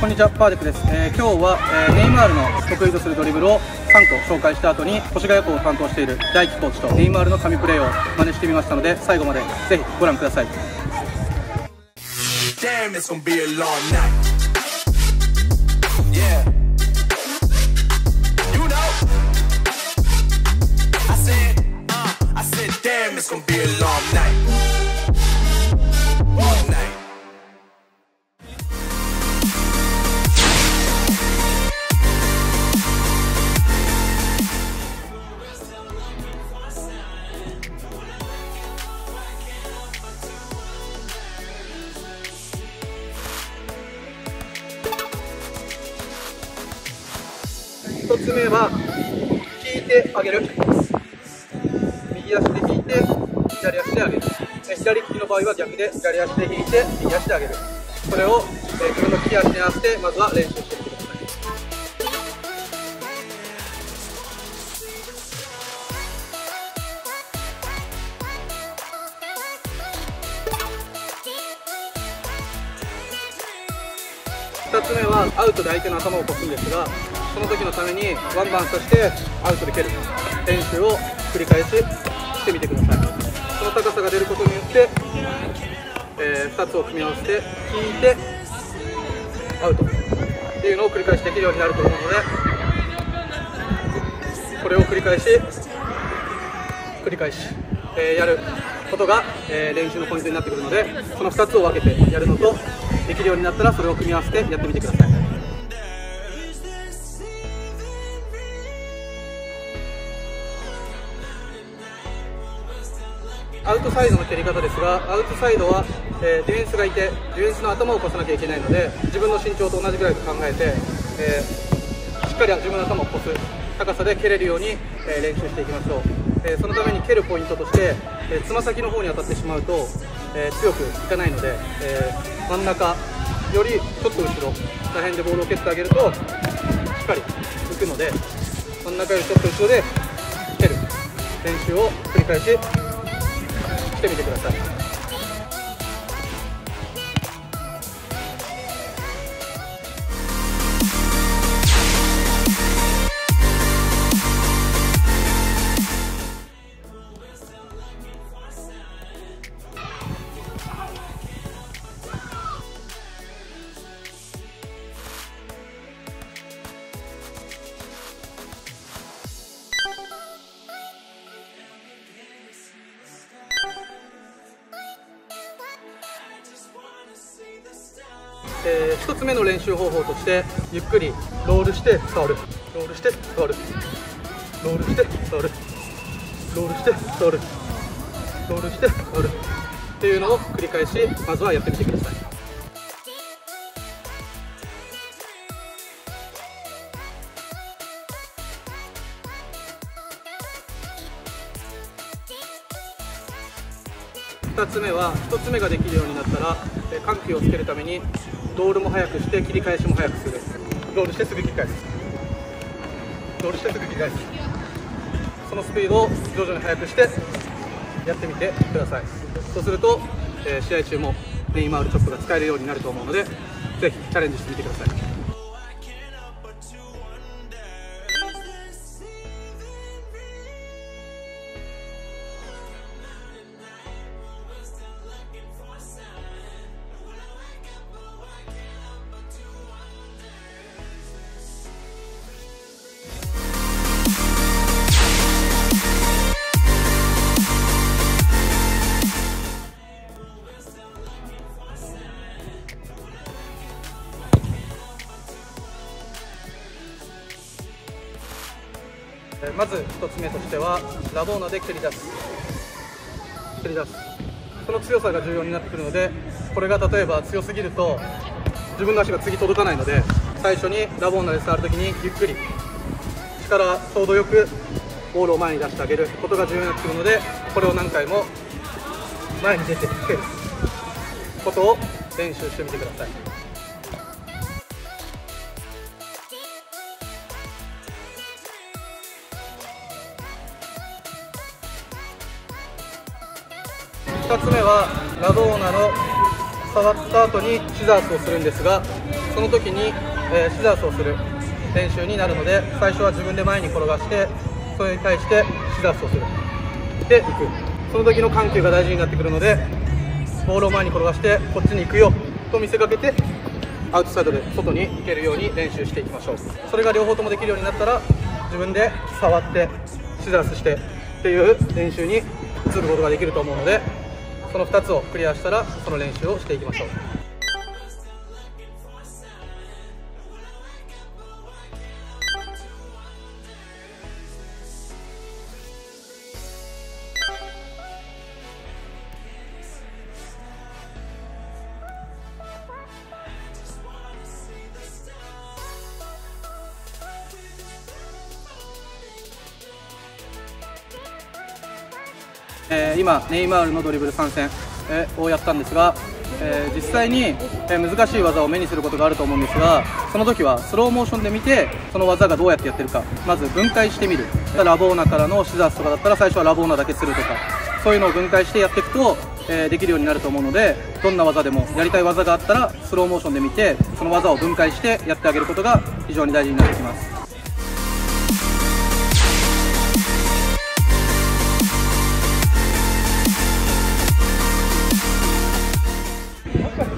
こんにちは、パーデックです。今日はネイマールの得意とするドリブルを3個紹介した後に、越谷校を担当している大樹コーチとネイマールの神プレーを真似してみましたので、最後までぜひご覧ください。1つ目は引いて上げる、右足で引いて左足で上げる、左利きの場合は逆で左足で引いて右足で上げる、それを自分の利き足に合わせてまずは練習してみてください。2つ目はアウトで相手の頭を越すんですが、その時のためにワンバウンドしてアウトで蹴る練習を繰り返ししてみてください。その高さが出ることによって、2つを組み合わせて引いてアウトっていうのを繰り返しできるようになると思うので、これを繰り返し、やることが、練習のポイントになってくるので、その2つを分けてやるのと、できるようになったらそれを組み合わせてやってみてください。アウトサイドの蹴り方ですが、アウトサイドは、ディフェンスがいて、ディフェンスの頭を越さなきゃいけないので、自分の身長と同じぐらいと考えて、しっかり自分の頭を越す高さで蹴れるように、練習していきましょう。そのために蹴るポイントとして、つま先の方に当たってしまうと、強くいかないので、真ん中よりちょっと後ろら辺でボールを蹴ってあげるとしっかり浮くので、真ん中よりちょっと後ろで蹴る練習を繰り返ししてみてください。1つ目の練習方法として、ゆっくりロールして触る、ロールして触る、ロールして触る、ロールして触る、ロールして触るっていうのを繰り返し、まずはやってみてください。2つ目は、1つ目ができるようになったら、緩急をつけるためにロールも速くして切り返しも速くする、ロールしてすぐ切り返す、ロールしてすぐ切り返す、そのスピードを徐々に速くしてやってみてください。そうすると、試合中もネイマールチョップが使えるようになると思うので、ぜひチャレンジしてみてください。まず1つ目としては、ラボーナで蹴り出す、蹴り出す、その強さが重要になってくるので、これが例えば強すぎると自分の足が次届かないので、最初にラボーナで触るときにゆっくり力ちょうどよくボールを前に出してあげることが重要になってくるので、これを何回も前に出てくることを練習してみてください。2つ目はラドーナの触った後にシザースをするんですが、その時にシザースをする練習になるので、最初は自分で前に転がして、それに対してシザースをするでいく。その時の緩急が大事になってくるので、ボールを前に転がしてこっちに行くよと見せかけてアウトサイドで外に行けるように練習していきましょう。それが両方ともできるようになったら、自分で触ってシザースしてっていう練習に移ることができると思うので、この2つをクリアしたらその練習をしていきましょう。今ネイマールのドリブル参戦をやったんですが、実際に難しい技を目にすることがあると思うんですが、その時はスローモーションで見て、その技がどうやってやってるかまず分解してみる。ラボーナからのシザースとかだったら最初はラボーナだけするとか、そういうのを分解してやっていくとできるようになると思うので、どんな技でもやりたい技があったらスローモーションで見て、その技を分解してやってあげることが非常に大事になってきます。おお、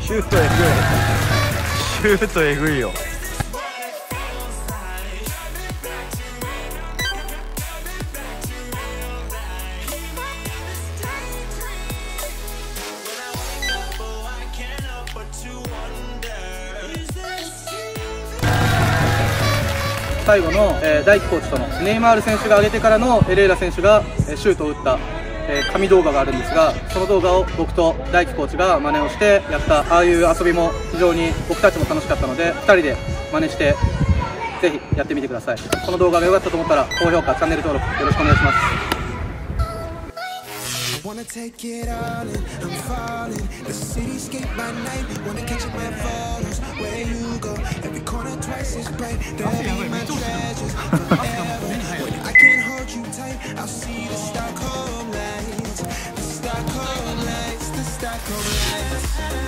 シュートえぐい。シュートえぐいよ。最後の大輝コーチとのネイマール選手が上げてからのエレイラ選手がシュートを打った紙動画があるんですが、その動画を僕と大輝コーチが真似をしてやった。ああいう遊びも非常に僕たちも楽しかったので、2人で真似してぜひやってみてください。この動画が良かったと思ったら高評価、チャンネル登録よろしくお願いします。I'll see the Stockholm lights, the Stockholm lights, the Stockholm lights.